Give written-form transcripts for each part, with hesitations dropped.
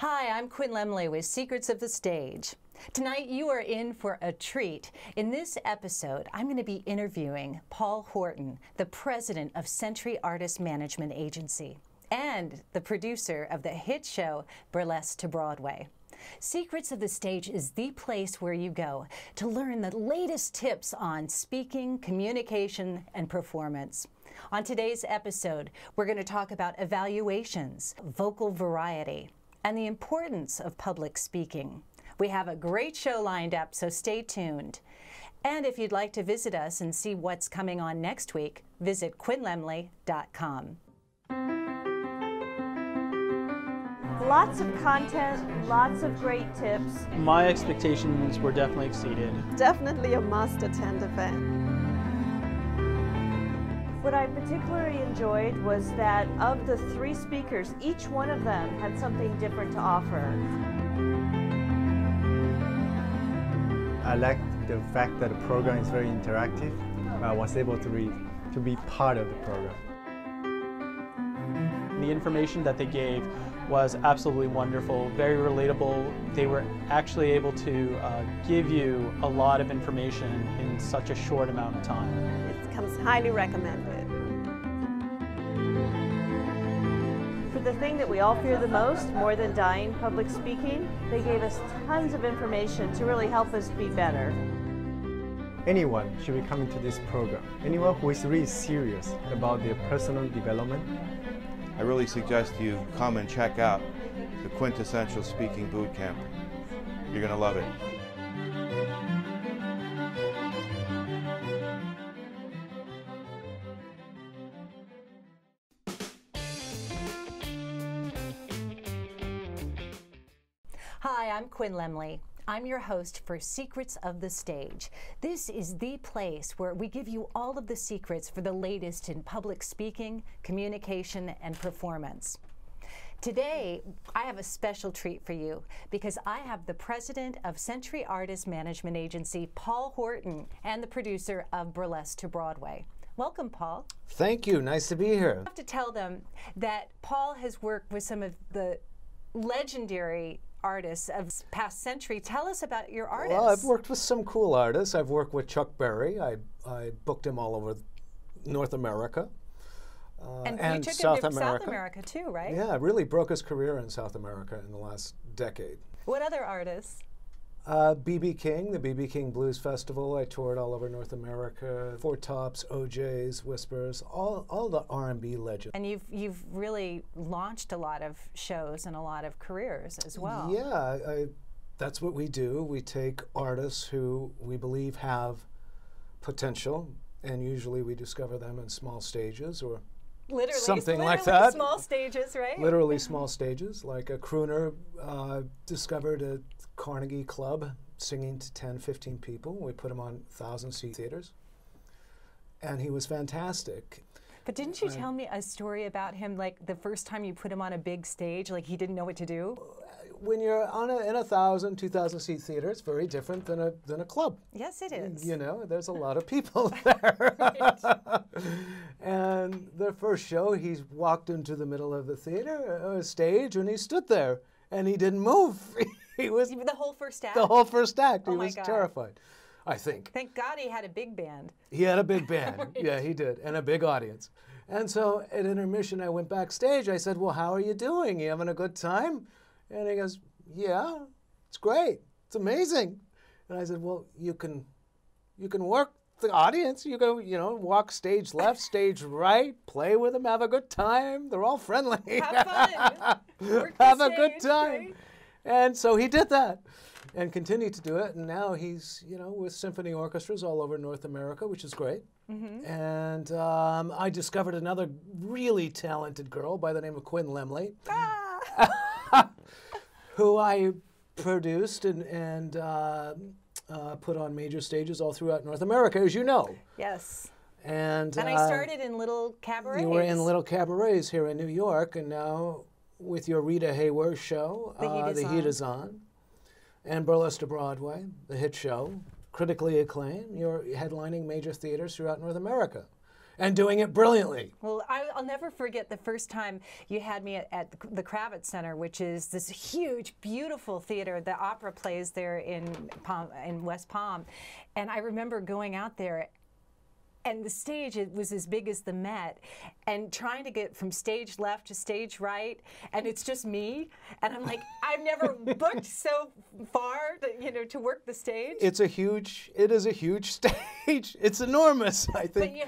Hi, I'm Quinn Lemley with Secrets of the Stage. Tonight you are in for a treat. In this episode, I'm going to be interviewing Paul Horton, the president of Century Artists Management Agency and the producer of the hit show Burlesque to Broadway. Secrets of the Stage is the place where you go to learn the latest tips on speaking, communication, and performance. On today's episode, we're going to talk about evaluations, vocal variety, and the importance of public speaking. We have a great show lined up, so stay tuned. And if you'd like to visit us and see what's coming on next week, visit quinnlemley.com. Lots of content, lots of great tips. My expectations were definitely exceeded. Definitely a must-attend event. What I particularly enjoyed was that of the three speakers, each one of them had something different to offer. I liked the fact that the program is very interactive. I was able to be part of the program. The information that they gave was absolutely wonderful, very relatable. They were actually able to give you a lot of information in such a short amount of time. It comes highly recommended. For the thing that we all fear the most, more than dying, public speaking, they gave us tons of information to really help us be better. Anyone should be coming to this program. Anyone who is really serious about their personal development, I really suggest you come and check out the Quintessential Speaking Boot Camp. You're going to love it. Hi, I'm Quinn Lemley. I'm your host for Secrets of the Stage. This is the place where we give you all of the secrets for the latest in public speaking, communication, and performance. Today, I have a special treat for you because I have the president of Century Artists Management Agency, Paul Horton, and the producer of Burlesque to Broadway. Welcome, Paul. Thank you. Nice to be here. I have to tell them that Paul has worked with some of the legendary artists of past century. Tell us about your artists. Well, I've worked with some cool artists. I've worked with Chuck Berry. I booked him all over North America and you took South him to America. South America too, right? Yeah, really broke his career in South America in the last decade. What other artists? BB King, the BB King Blues Festival. I toured all over North America. Four Tops, OJ's, Whispers, all the R&B legends. And you've really launched a lot of shows and a lot of careers as well. Yeah, that's what we do. We take artists who we believe have potential, and usually we discover them in small stages or literally, something like that. Small stages, right? Literally small stages, like a crooner discovered at Carnegie Club singing to 10, 15 people. We put him on 1,000-seat theaters, and he was fantastic. But didn't you tell me a story about him, like the first time you put him on a big stage, like he didn't know what to do? When you're on in a 1,000, 2,000-seat theater, it's very different than a club. Yes, it is. You know, there's a lot of people there. Right. And the first show, he's walked into the middle of the theater, stage, and he stood there, and he didn't move. He was the whole first act. The whole first act. Oh, he was terrified, I think. Thank God he had a big band. He had a big band. Right. Yeah, he did, and a big audience. And so at intermission, I went backstage. I said, "Well, how are you doing? You having a good time?" And he goes, "Yeah, it's great. It's amazing." And I said, "Well, you can work the audience. You go, you know, walk stage left, stage right, play with them, have a good time. They're all friendly. Have fun. Have a good time." Right? And so he did that and continued to do it. And now he's, you know, with symphony orchestras all over North America, which is great. Mm-hmm. And I discovered another really talented girl by the name of Quinn Lemley. Ah! Who I produced and put on major stages all throughout North America, as you know. Yes. And I started in little cabarets. You were in little cabarets here in New York, and now with your Rita Hayworth show, The Heat Is On, and Burlesque to Broadway, the hit show, critically acclaimed, you're headlining major theaters throughout North America. and doing it brilliantly. Well, I'll never forget the first time you had me at the Kravitz Center, which is this huge, beautiful theater. The opera plays there in West Palm. And I remember going out there, and the stage, it was as big as the Met, and trying to get from stage left to stage right, and it's just me, and I'm like, I've never booked so far, to work the stage. It is a huge stage. It's enormous, I think. But you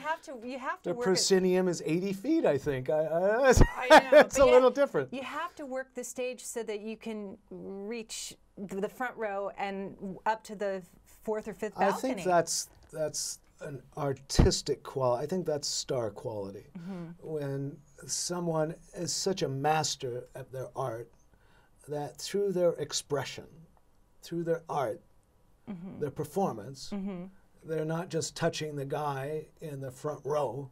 have to. The proscenium is 80 feet, I think. I know, it's a little different. You have to work the stage so that you can reach the front row and up to the fourth or fifth balcony. I think that's an artistic quality. I think that's star quality. Mm-hmm. When someone is such a master at their art that through their expression, through their art, mm-hmm. their performance, mm-hmm. they're not just touching the guy in the front row,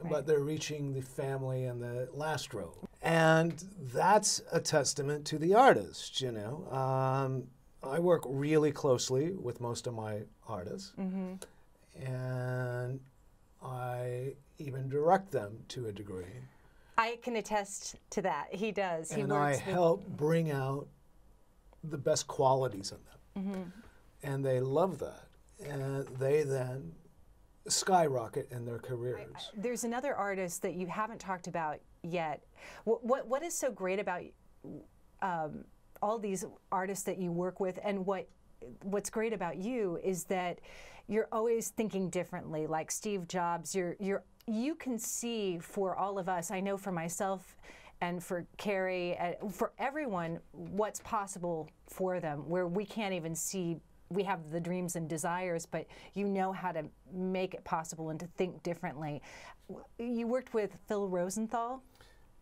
right. but they're reaching the family in the last row. And that's a testament to the artist, I work really closely with most of my artists. Mm-hmm. And I even direct them to a degree. I can attest to that. He does. He and works I help bring out the best qualities in them. Mm-hmm. And they love that. And they then skyrocket in their careers. There's another artist that you haven't talked about yet. What is so great about all these artists that you work with, and what's great about you is that you're always thinking differently. Like Steve Jobs, you can see, for all of us, I know for myself and for Carrie, for everyone, what's possible for them, where we can't even see. We have the dreams and desires, but you know how to make it possible and to think differently. You worked with Phil Rosenthal?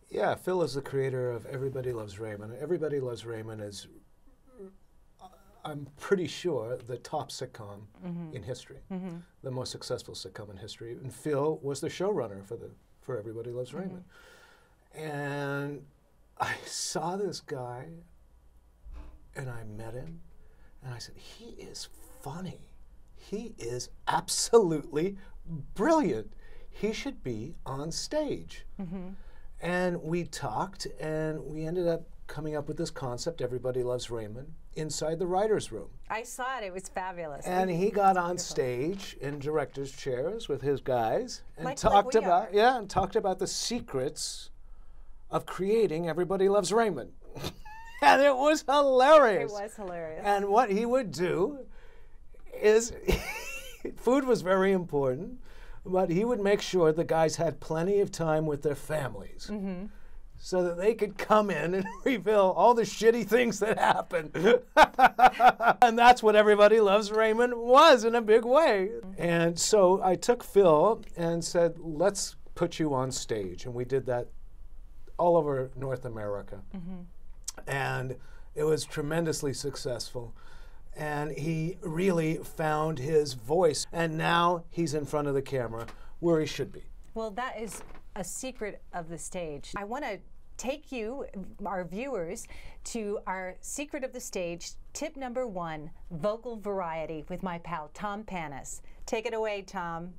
Yeah, Phil is the creator of Everybody Loves Raymond. Everybody Loves Raymond is, I'm pretty sure, the top sitcom mm-hmm. in history, mm-hmm. the most successful sitcom in history. And Phil was the showrunner for Everybody Loves mm-hmm. Raymond. And I saw this guy, and I met him, and I said, he is funny. He is absolutely brilliant. He should be on stage. Mm-hmm. And we talked, and we ended up coming up with this concept, Everybody Loves Raymond, inside the writer's room. I saw it. It was fabulous. And he got on stage in director's chairs with his guys and talked about the secrets of creating Everybody Loves Raymond. And it was hilarious. It was hilarious. And what he would do is, food was very important, but he would make sure the guys had plenty of time with their families. Mm-hmm. So that they could come in and reveal all the shitty things that happened. And that's what Everybody Loves Raymond was, in a big way. And so I took Phil and said, let's put you on stage. And we did that all over North America. Mm-hmm. And it was tremendously successful. And he really found his voice. And now he's in front of the camera where he should be. Well, that is a secret of the stage. I want to take you, our viewers, to our secret of the stage, tip number 1, vocal variety, with my pal Tom Panas. Take it away, Tom.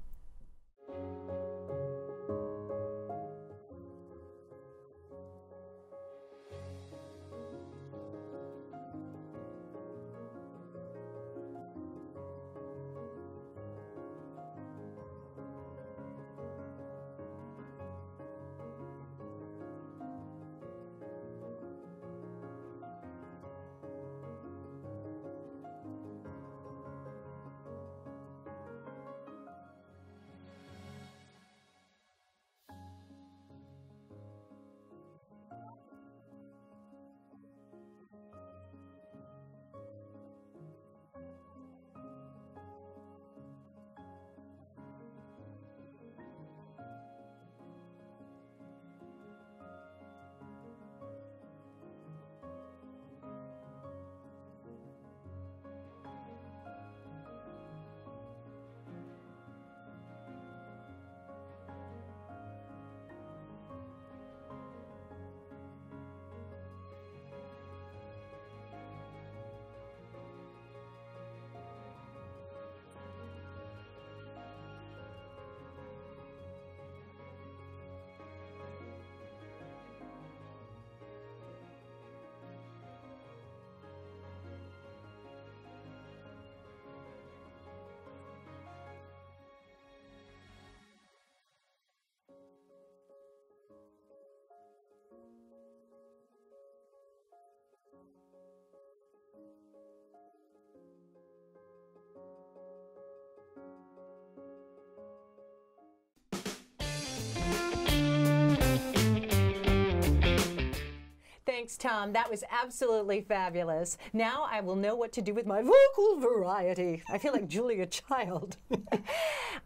Thanks, Tom. That was absolutely fabulous. Now I will know what to do with my vocal variety. I feel like Julia Child.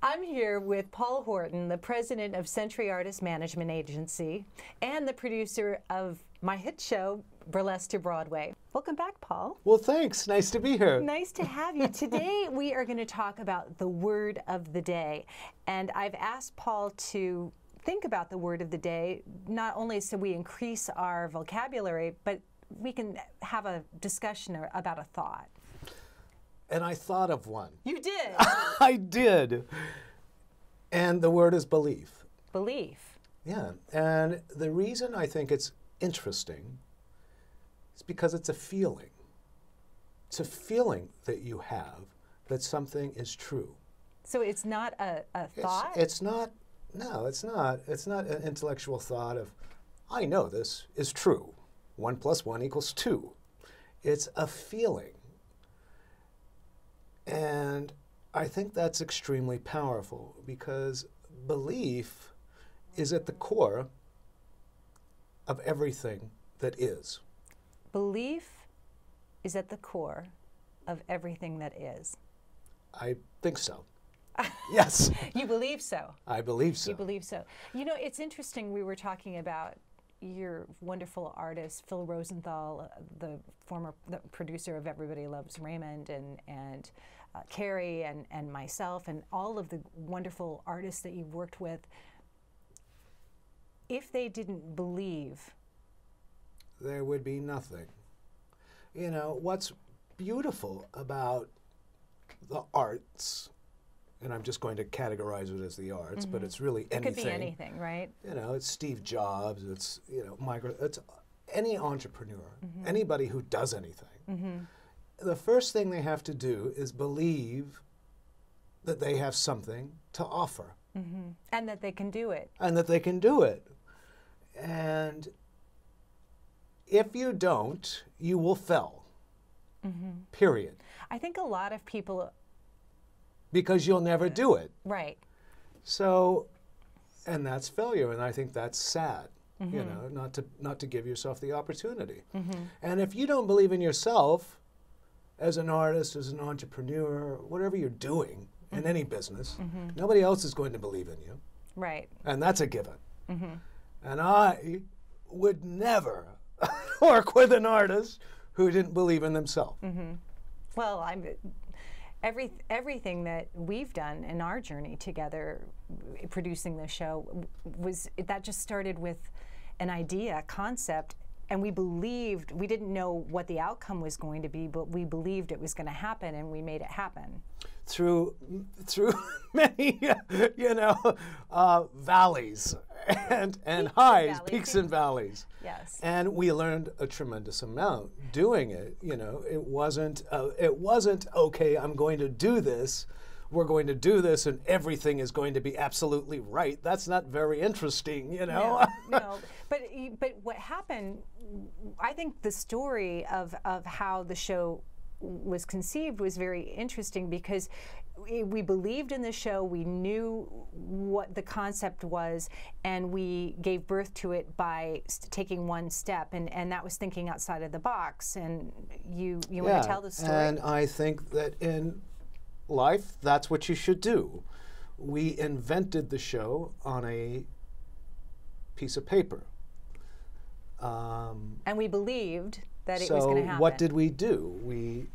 I'm here with Paul Horton, the president of Century Artists Management Agency and the producer of my hit show, Burlesque to Broadway. Welcome back, Paul. Well, thanks. Nice to be here. Nice to have you. Today, we are going to talk about the word of the day. And I've asked Paul to think about the word of the day, not only so we increase our vocabulary, but we can have a discussion about a thought. And I thought of one. You did? I did. And the word is belief. Belief. Yeah. And the reason I think it's interesting is because it's a feeling. It's a feeling that you have that something is true. So it's not a thought? It's not. No, it's not. It's not an intellectual thought of, I know this is true. 1 + 1 = 2. It's a feeling. And I think that's extremely powerful because belief is at the core of everything that is. Belief is at the core of everything that is. I think so. Yes. You believe so. I believe so. You believe so. You know, it's interesting, we were talking about your wonderful artist, Phil Rosenthal, the former producer of Everybody Loves Raymond, and Carrie, and myself, and all of the wonderful artists that you've worked with. If they didn't believe, there would be nothing. You know, what's beautiful about the arts, and I'm just going to categorize it as the arts, but it's really anything. It could be anything, right? You know, it's Steve Jobs, it's, you know, it's any entrepreneur, anybody who does anything. The first thing they have to do is believe that they have something to offer. And that they can do it. And that they can do it. And if you don't, you will fail. Period. I think a lot of people... Because you'll never do it. Right. So, and that's failure, and I think that's sad, you know, not to give yourself the opportunity. And if you don't believe in yourself as an artist, as an entrepreneur, whatever you're doing in any business, nobody else is going to believe in you. Right. And that's a given. And I would never work with an artist who didn't believe in themselves. Well, I'm... Everything that we've done in our journey together, producing this show, was that just started with an idea, a concept, and we believed, we didn't know what the outcome was going to be, but we believed it was going to happen, and we made it happen. Through many, you know, valleys and highs, peaks and valleys. Yes. And we learned a tremendous amount doing it. You know, it wasn't okay. I'm going to do this. We're going to do this, and everything is going to be absolutely right. That's not very interesting, you know. No, no. But what happened? I think the story of how the show was conceived was very interesting because we believed in the show, we knew what the concept was, and we gave birth to it by taking one step, and that was thinking outside of the box. And you want to tell the story? And I think that in life, that's what you should do. We invented the show on a piece of paper. And we believed that it was going to happen. So what did we do?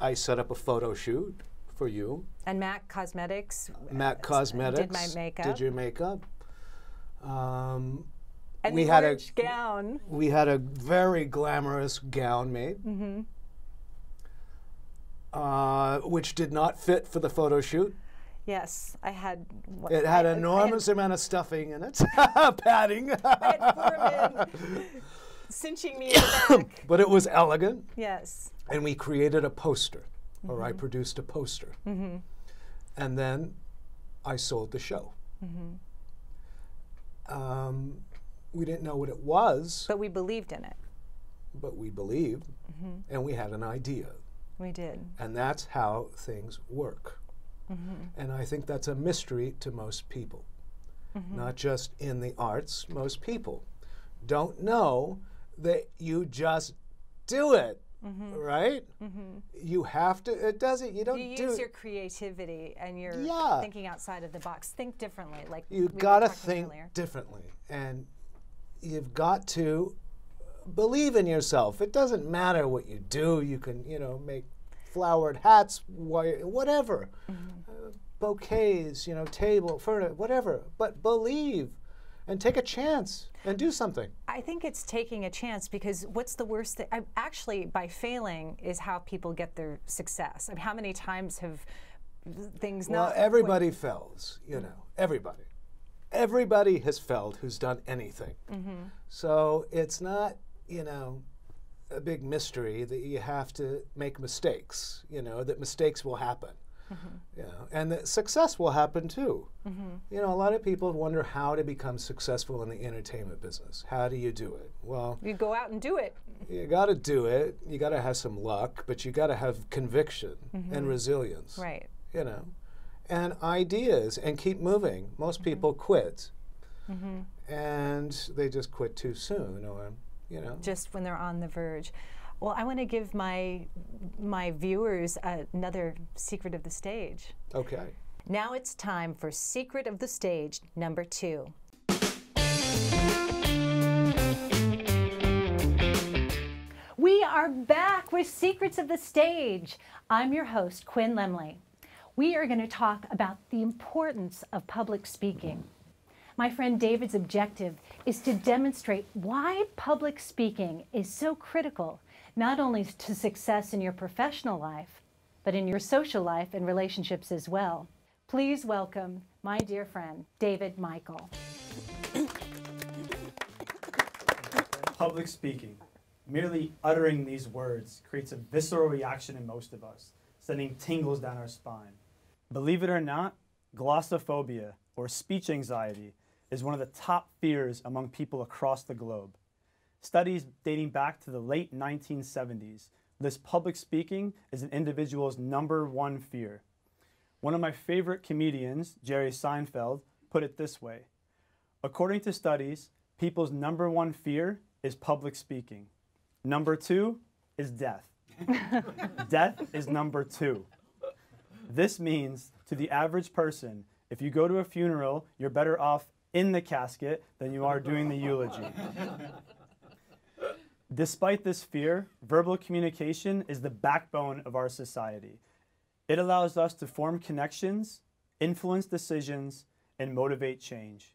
I set up a photo shoot for you. And Mac Cosmetics. Mac Cosmetics. Did my makeup. Did your makeup. And we had a gown. We had a very glamorous gown made, which did not fit for the photo shoot. Yes, I had. It had an enormous amount of stuffing in it, padding. I had 4 men cinching me in the back. But it was elegant. Yes. And we created a poster, or I produced a poster. And then I sold the show. We didn't know what it was. But we believed in it. But we believed, and we had an idea. We did. And that's how things work. And I think that's a mystery to most people, not just in the arts. Most people don't know that you just do it, right? You have to, it doesn't, you don't do. You use your creativity and your thinking outside of the box. Think differently, like you've got to think differently. And you've got to believe in yourself. It doesn't matter what you do. You can, you know, make flowered hats, whatever. Bouquets, you know, table, furniture, whatever. But believe and take a chance and do something. I think it's taking a chance, because what's the worst thing? Actually, by failing is how people get their success. I mean, how many times have things not... Well, everybody fails, you know, everybody. Everybody has failed who's done anything. So it's not, you know, a big mystery that you have to make mistakes, you know, that mistakes will happen. You know, and that success will happen too. You know, a lot of people wonder how to become successful in the entertainment business. How do you do it? Well, you go out and do it. You got to do it. You got to have some luck, but you got to have conviction and resilience. Right. You know, and ideas, and keep moving. Most people quit, and they just quit too soon, or you know, just when they're on the verge. Well, I want to give my viewers another Secret of the Stage. Okay. Now it's time for Secret of the Stage #2. We are back with Secrets of the Stage. I'm your host, Quinn Lemley. We are going to talk about the importance of public speaking. My friend David's objective is to demonstrate why public speaking is so critical, not only to success in your professional life, but in your social life and relationships as well. Please welcome my dear friend, David Mykel. Public speaking, merely uttering these words, creates a visceral reaction in most of us, sending tingles down our spine. Believe it or not, glossophobia, or speech anxiety, is one of the top fears among people across the globe. Studies dating back to the late 1970s list public speaking as an individual's #1 fear. One of my favorite comedians, Jerry Seinfeld, put it this way: according to studies, people's #1 fear is public speaking. #2 is death. Death is #2. This means, to the average person, if you go to a funeral, you're better off in the casket than you are doing the eulogy. Despite this fear, verbal communication is the backbone of our society. It allows us to form connections, influence decisions, and motivate change.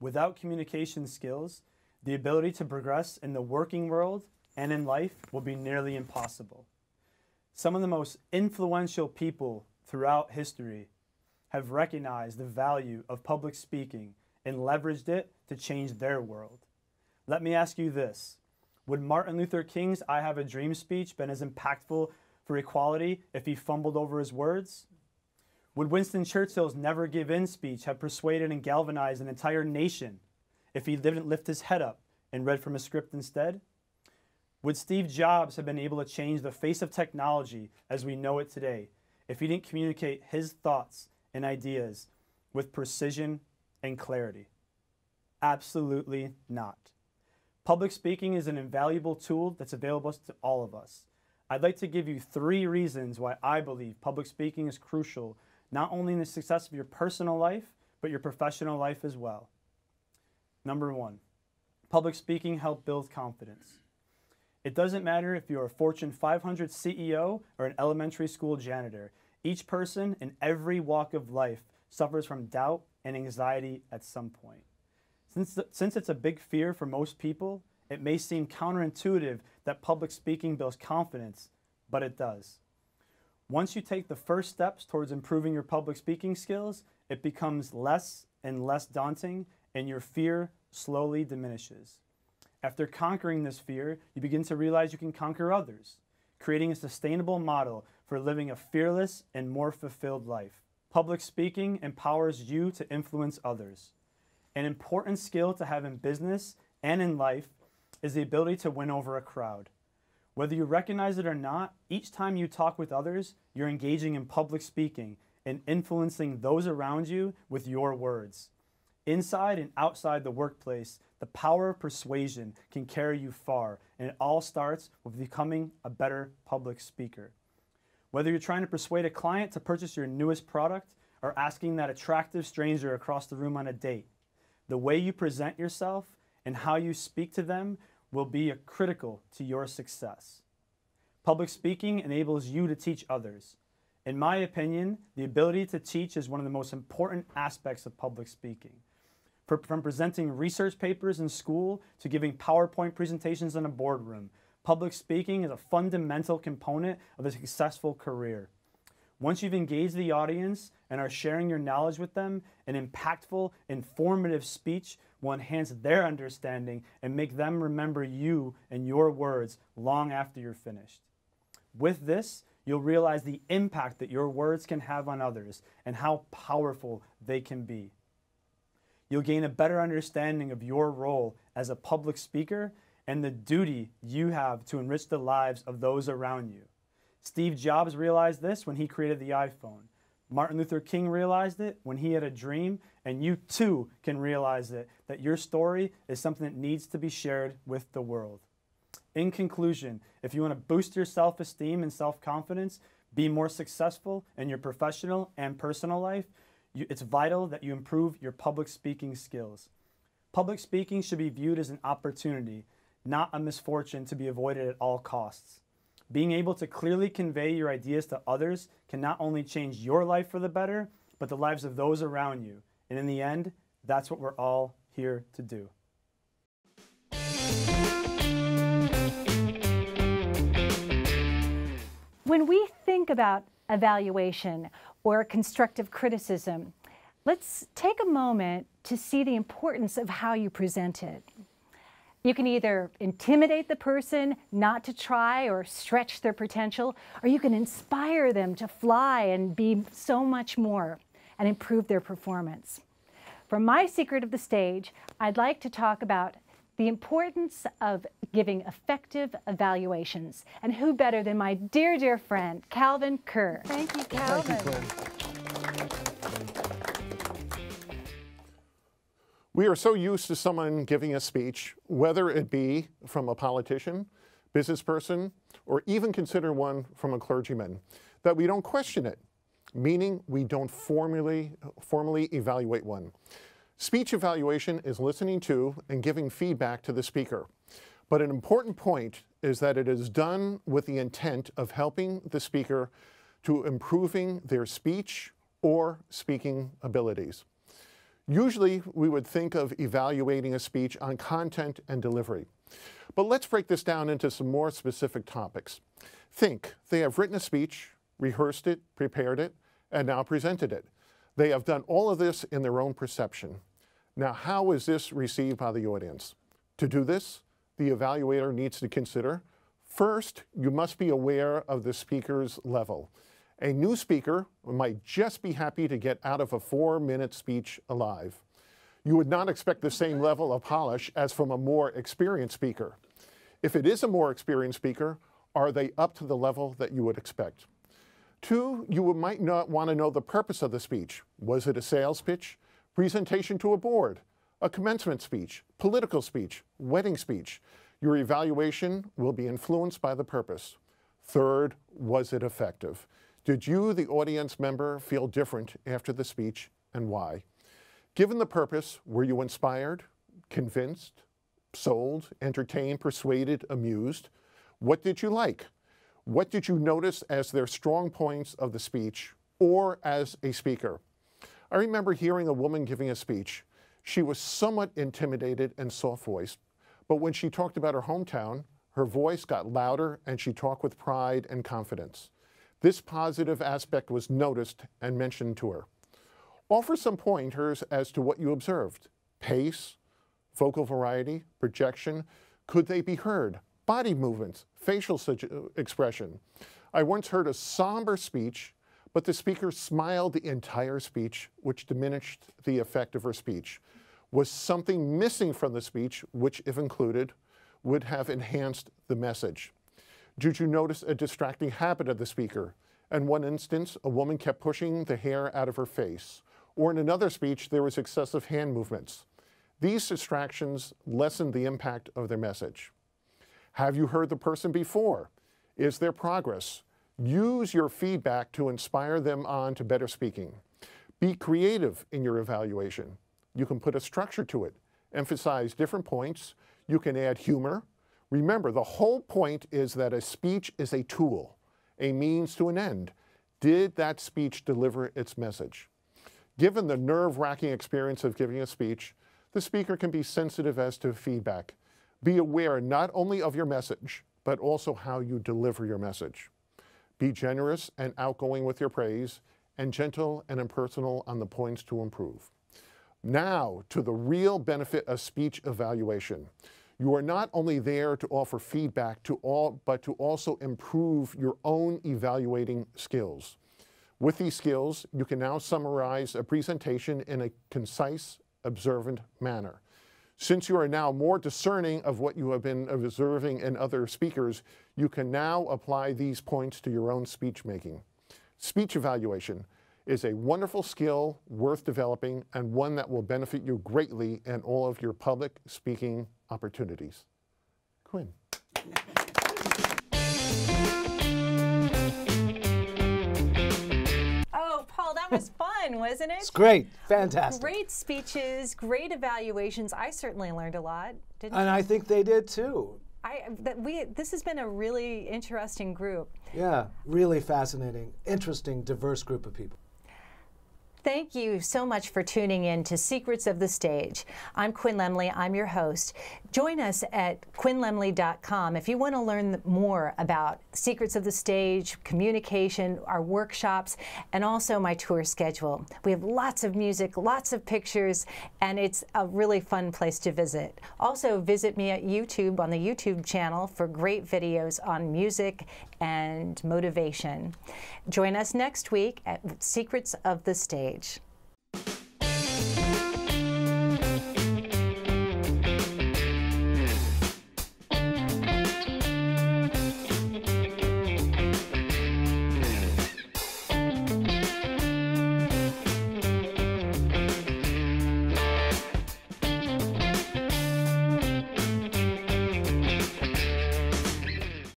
Without communication skills, the ability to progress in the working world and in life will be nearly impossible. Some of the most influential people throughout history have recognized the value of public speaking and leveraged it to change their world. Let me ask you this. Would Martin Luther King's "I Have a Dream" speech been as impactful for equality if he fumbled over his words? Would Winston Churchill's "Never Give In" speech have persuaded and galvanized an entire nation if he didn't lift his head up and read from a script instead? Would Steve Jobs have been able to change the face of technology as we know it today if he didn't communicate his thoughts and ideas with precision and clarity? Absolutely not. Public speaking is an invaluable tool that's available to all of us. I'd like to give you 3 reasons why I believe public speaking is crucial, not only in the success of your personal life, but your professional life as well. #1, public speaking helps build confidence. It doesn't matter if you're a Fortune 500 CEO or an elementary school janitor. Each person in every walk of life suffers from doubt and anxiety at some point. Since it's a big fear for most people, it may seem counterintuitive that public speaking builds confidence, but it does. Once you take the first steps towards improving your public speaking skills, it becomes less and less daunting, and your fear slowly diminishes. After conquering this fear, you begin to realize you can conquer others, creating a sustainable model for living a fearless and more fulfilled life. Public speaking empowers you to influence others. An important skill to have in business and in life is the ability to win over a crowd. Whether you recognize it or not, each time you talk with others, you're engaging in public speaking and influencing those around you with your words. Inside and outside the workplace, the power of persuasion can carry you far, and it all starts with becoming a better public speaker. Whether you're trying to persuade a client to purchase your newest product or asking that attractive stranger across the room on a date, the way you present yourself and how you speak to them will be critical to your success. Public speaking enables you to teach others. In my opinion, the ability to teach is one of the most important aspects of public speaking. From presenting research papers in school to giving PowerPoint presentations in a boardroom, public speaking is a fundamental component of a successful career. Once you've engaged the audience and are sharing your knowledge with them, an impactful, informative speech will enhance their understanding and make them remember you and your words long after you're finished. With this, you'll realize the impact that your words can have on others and how powerful they can be. You'll gain a better understanding of your role as a public speaker and the duty you have to enrich the lives of those around you. Steve Jobs realized this when he created the iPhone. Martin Luther King realized it when he had a dream, and you too can realize it, that your story is something that needs to be shared with the world. In conclusion, if you want to boost your self-esteem and self-confidence, be more successful in your professional and personal life, it's vital that you improve your public speaking skills. Public speaking should be viewed as an opportunity, not a misfortune to be avoided at all costs. Being able to clearly convey your ideas to others can not only change your life for the better, but the lives of those around you. And in the end, that's what we're all here to do. When we think about evaluation or constructive criticism, let's take a moment to see the importance of how you present it. You can either intimidate the person not to try or stretch their potential, or you can inspire them to fly and be so much more and improve their performance. From my Secret of the Stage, I'd like to talk about the importance of giving effective evaluations. And who better than my dear, dear friend, Calvin Kerr. Thank you, Calvin. Thank you, Quinn. We are so used to someone giving a speech, whether it be from a politician, business person, or even consider one from a clergyman, that we don't question it, meaning we don't formally evaluate one. Speech evaluation is listening to and giving feedback to the speaker. But an important point is that it is done with the intent of helping the speaker to improving their speech or speaking abilities. Usually, we would think of evaluating a speech on content and delivery. But let's break this down into some more specific topics. Think, they have written a speech, rehearsed it, prepared it, and now presented it. They have done all of this in their own perception. Now, how is this received by the audience? To do this, the evaluator needs to consider, first, you must be aware of the speaker's level. A new speaker might just be happy to get out of a 4-minute speech alive. You would not expect the same level of polish as from a more experienced speaker. If it is a more experienced speaker, are they up to the level that you would expect? 2, you might not want to know the purpose of the speech. Was it a sales pitch, presentation to a board, a commencement speech, political speech, wedding speech? Your evaluation will be influenced by the purpose. 3, was it effective? Did you, the audience member, feel different after the speech, and why? Given the purpose, were you inspired, convinced, sold, entertained, persuaded, amused? What did you like? What did you notice as their strong points of the speech or as a speaker? I remember hearing a woman giving a speech. She was somewhat intimidated and soft-voiced, but when she talked about her hometown, her voice got louder and she talked with pride and confidence. This positive aspect was noticed and mentioned to her. Offer some pointers as to what you observed. Pace, vocal variety, projection. Could they be heard? Body movements, facial expression. I once heard a somber speech, but the speaker smiled the entire speech, which diminished the effect of her speech. Was something missing from the speech, which, if included, would have enhanced the message? Did you notice a distracting habit of the speaker? In one instance, a woman kept pushing the hair out of her face, Or in another speech, there was excessive hand movements. These distractions lessened the impact of their message. Have you heard the person before? Is there progress? Use your feedback to inspire them on to better speaking. Be creative in your evaluation. You can put a structure to it, emphasize different points. You can add humor. Remember, the whole point is that a speech is a tool, a means to an end. Did that speech deliver its message? Given the nerve-wracking experience of giving a speech, the speaker can be sensitive as to feedback. Be aware not only of your message, but also how you deliver your message. Be generous and outgoing with your praise, and gentle and impersonal on the points to improve. Now to the real benefit of speech evaluation. You are not only there to offer feedback to all, but to also improve your own evaluating skills. With these skills, you can now summarize a presentation in a concise, observant manner. Since you are now more discerning of what you have been observing in other speakers, you can now apply these points to your own speech making. Speech evaluation is a wonderful skill worth developing, and one that will benefit you greatly in all of your public speaking opportunities. Quinn. Oh, Paul, that was fun, wasn't it? It's great. Fantastic. Great speeches, great evaluations. I certainly learned a lot, didn't I? And I think they did too. This has been a really interesting group. Yeah, really fascinating, interesting, diverse group of people. Thank you so much for tuning in to Secrets of the Stage. I'm Quinn Lemley, I'm your host. Join us at quinnlemley.com if you want to learn more about Secrets of the Stage, communication, our workshops, and also my tour schedule. We have lots of music, lots of pictures, and it's a really fun place to visit. Also visit me at YouTube, on the YouTube channel, for great videos on music and motivation. Join us next week at Secrets of the Stage.